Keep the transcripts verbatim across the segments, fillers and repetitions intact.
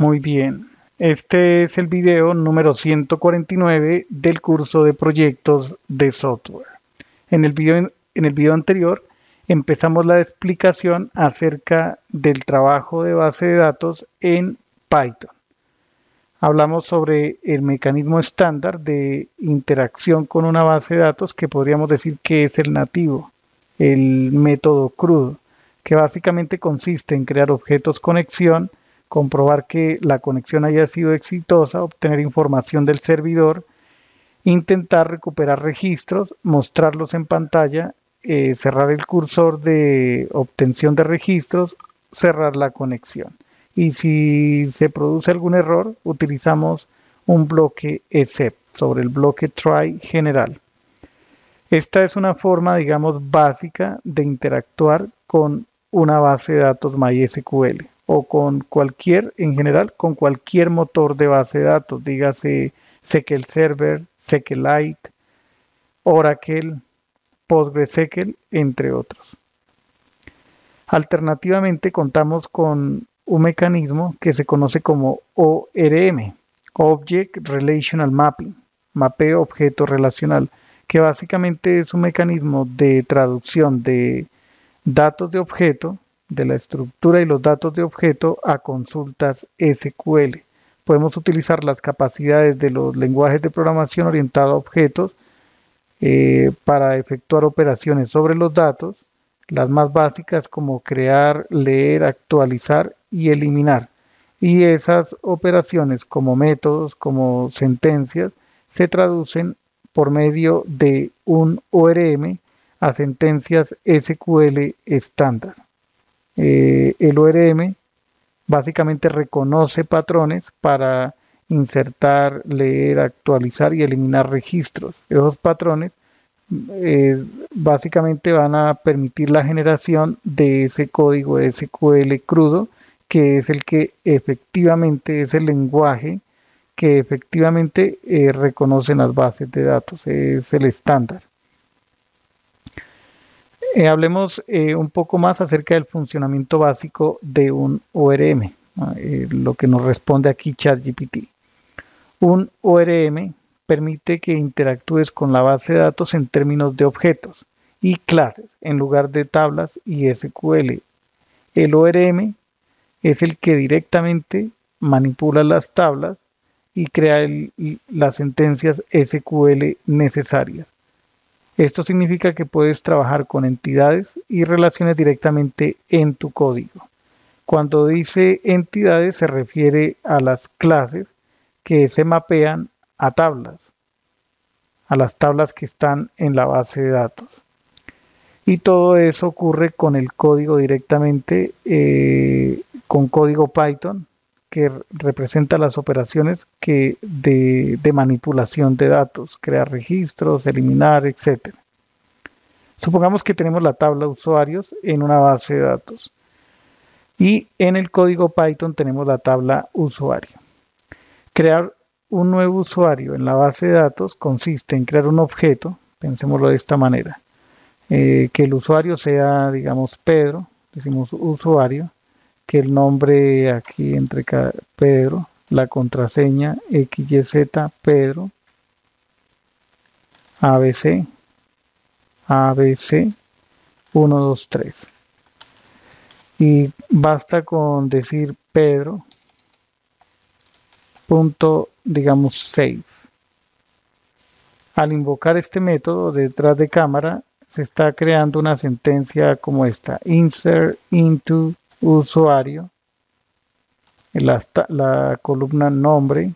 Muy bien. Este es el video número ciento cuarenta y nueve del curso de proyectos de software. En el video, en el video anterior empezamos la explicación acerca del trabajo de base de datos en Python. Hablamos sobre el mecanismo estándar de interacción con una base de datos que podríamos decir que es el nativo, el método crudo, que básicamente consiste en crear objetos conexión, comprobar que la conexión haya sido exitosa, obtener información del servidor, intentar recuperar registros, mostrarlos en pantalla, eh, cerrar el cursor de obtención de registros, cerrar la conexión. Y si se produce algún error, utilizamos un bloque except sobre el bloque try general. Esta es una forma, digamos, básica de interactuar con una base de datos MySQL. O con cualquier, en general, con cualquier motor de base de datos, dígase S Q L Server, SQLite, Oracle, PostgreSQL, entre otros. Alternativamente, contamos con un mecanismo que se conoce como O R M, Object Relational Mapping, mapeo objeto relacional, que básicamente es un mecanismo de traducción de datos de objeto, de la estructura y los datos de objeto a consultas S Q L. Podemos utilizar las capacidades de los lenguajes de programación orientado a objetos eh, para efectuar operaciones sobre los datos, las más básicas como crear, leer, actualizar y eliminar. Y esas operaciones como métodos, como sentencias, se traducen por medio de un O R M a sentencias S Q L estándar. Eh, el O R M básicamente reconoce patrones para insertar, leer, actualizar y eliminar registros. Esos patrones eh, básicamente van a permitir la generación de ese código S Q L crudo, que es el que efectivamente es el lenguaje que efectivamente eh, reconocen las bases de datos, es el estándar. Eh, hablemos eh, un poco más acerca del funcionamiento básico de un O R M, eh, lo que nos responde aquí ChatGPT. Un O R M permite que interactúes con la base de datos en términos de objetos y clases en lugar de tablas y S Q L. El O R M es el que directamente manipula las tablas y crea el, las sentencias S Q L necesarias. Esto significa que puedes trabajar con entidades y relaciones directamente en tu código. Cuando dice entidades se refiere a las clases que se mapean a tablas, a las tablas que están en la base de datos. Y todo eso ocurre con el código directamente, eh, con código Python, que representa las operaciones que de, de manipulación de datos, crear registros, eliminar, etcétera. Supongamos que tenemos la tabla de usuarios en una base de datos y en el código Python tenemos la tabla usuario. Crear un nuevo usuario en la base de datos consiste en crear un objeto, pensémoslo de esta manera, eh, que el usuario sea, digamos, Pedro, decimos usuario, que el nombre aquí entre cada Pedro, la contraseña X Y Z Pedro, ABC, ABC, uno, dos, tres. Y basta con decir Pedro, punto, digamos, save. Al invocar este método detrás de cámara, se está creando una sentencia como esta, insert into usuario, la, la columna nombre,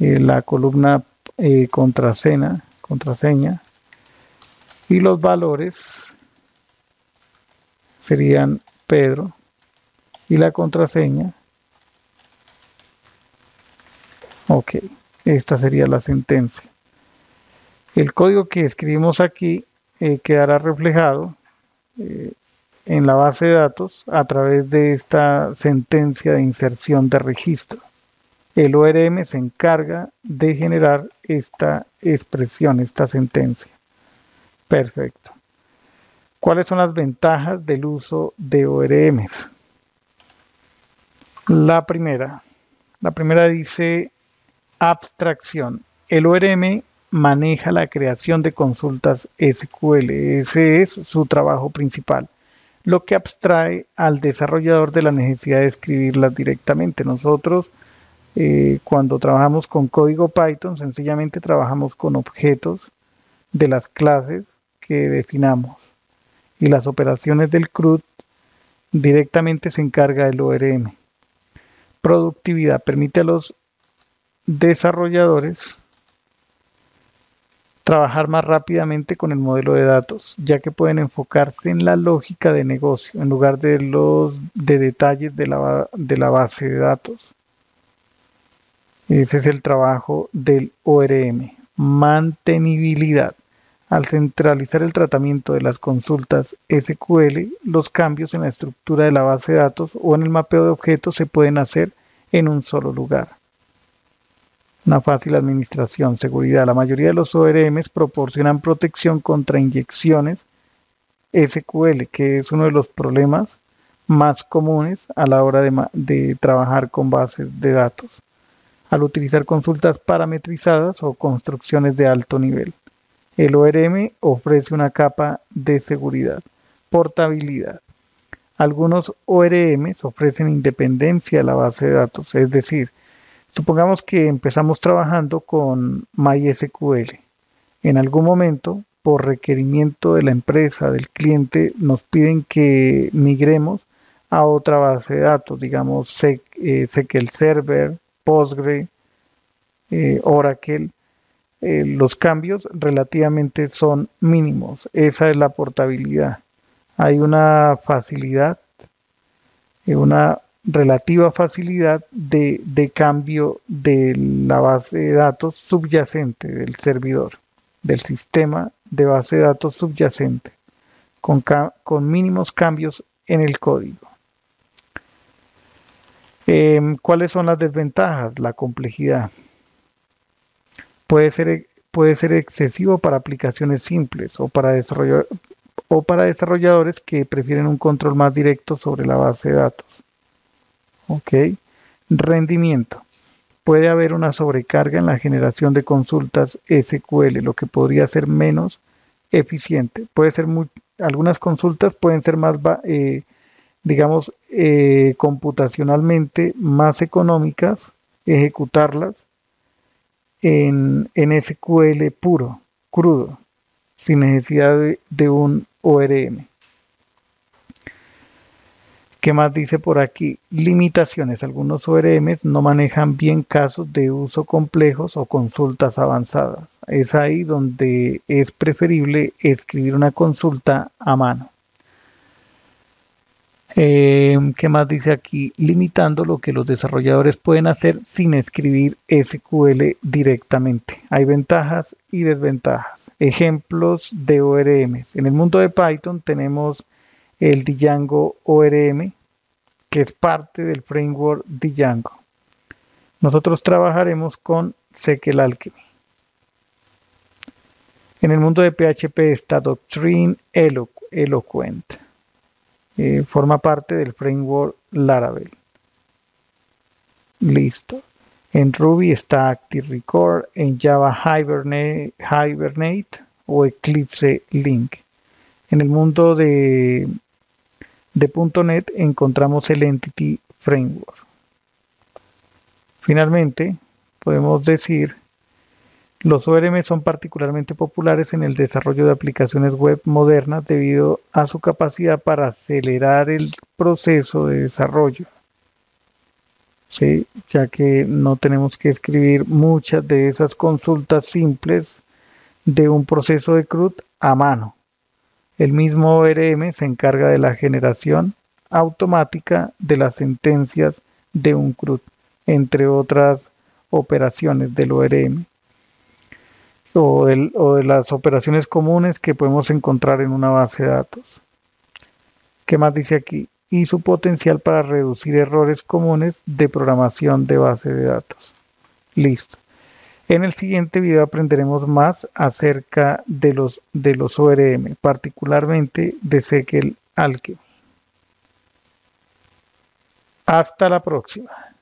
eh, la columna eh, contraseña, contraseña, y los valores serían Pedro y la contraseña. Ok, esta sería la sentencia. El código que escribimos aquí eh, quedará reflejado eh, en la base de datos a través de esta sentencia de inserción de registro. El O R M se encarga de generar esta expresión, esta sentencia. Perfecto. ¿Cuáles son las ventajas del uso de O R Ms? La primera. La primera dice abstracción. El O R M maneja la creación de consultas S Q L. Ese es su trabajo principal, lo que abstrae al desarrollador de la necesidad de escribirlas directamente. Nosotros, eh, cuando trabajamos con código Python, sencillamente trabajamos con objetos de las clases que definamos. Y las operaciones del C R U D directamente se encarga del O R M. Productividad permite a los desarrolladores trabajar más rápidamente con el modelo de datos, ya que pueden enfocarse en la lógica de negocio en lugar de los de detalles de la, de la base de datos. Ese es el trabajo del O R M. Mantenibilidad. Al centralizar el tratamiento de las consultas S Q L, los cambios en la estructura de la base de datos o en el mapeo de objetos se pueden hacer en un solo lugar. Una fácil administración, seguridad. La mayoría de los O R Ms proporcionan protección contra inyecciones S Q L, que es uno de los problemas más comunes a la hora de, de trabajar con bases de datos, al utilizar consultas parametrizadas o construcciones de alto nivel. El O R M ofrece una capa de seguridad. Portabilidad. Algunos O R Ms ofrecen independencia a la base de datos, es decir, supongamos que empezamos trabajando con MySQL. En algún momento, por requerimiento de la empresa, del cliente, nos piden que migremos a otra base de datos, digamos S Q L Server, Postgre, eh, Oracle. Eh, los cambios relativamente son mínimos. Esa es la portabilidad. Hay una facilidad, eh, una relativa facilidad de, de cambio de la base de datos subyacente del servidor, del sistema de base de datos subyacente, con, con mínimos cambios en el código. Eh, ¿Cuáles son las desventajas? La complejidad. Puede ser, puede ser excesivo para aplicaciones simples o para desarrollador, o para desarrolladores que prefieren un control más directo sobre la base de datos. Ok. Rendimiento. Puede haber una sobrecarga en la generación de consultas S Q L, lo que podría ser menos eficiente. Puede ser muy, algunas consultas pueden ser más, eh, digamos, eh, computacionalmente más económicas, ejecutarlas en, en S Q L puro, crudo, sin necesidad de, de un O R M. ¿Qué más dice por aquí? Limitaciones. Algunos O R Ms no manejan bien casos de uso complejos o consultas avanzadas. Es ahí donde es preferible escribir una consulta a mano. Eh, ¿Qué más dice aquí? Limitando lo que los desarrolladores pueden hacer sin escribir S Q L directamente. Hay ventajas y desventajas. Ejemplos de O R Ms. En el mundo de Python tenemos el Django O R M, que es parte del framework Django. Nosotros trabajaremos con SQLAlchemy. En el mundo de P H P está Doctrine, Elo Eloquent. Eh, forma parte del framework Laravel. Listo. En Ruby está Active Record. En Java Hibernate, Hibernate o Eclipse Link. En el mundo de de punto net encontramos el Entity Framework. Finalmente, podemos decir, los O R M son particularmente populares en el desarrollo de aplicaciones web modernas debido a su capacidad para acelerar el proceso de desarrollo, ¿sí? Ya que no tenemos que escribir muchas de esas consultas simples de un proceso de C R U D a mano. El mismo O R M se encarga de la generación automática de las sentencias de un C R U D, entre otras operaciones del O R M o, del, o de las operaciones comunes que podemos encontrar en una base de datos. ¿Qué más dice aquí? Y su potencial para reducir errores comunes de programación de base de datos. Listo. En el siguiente video aprenderemos más acerca de los, de los O R M, particularmente de SQLAlchemy. Hasta la próxima.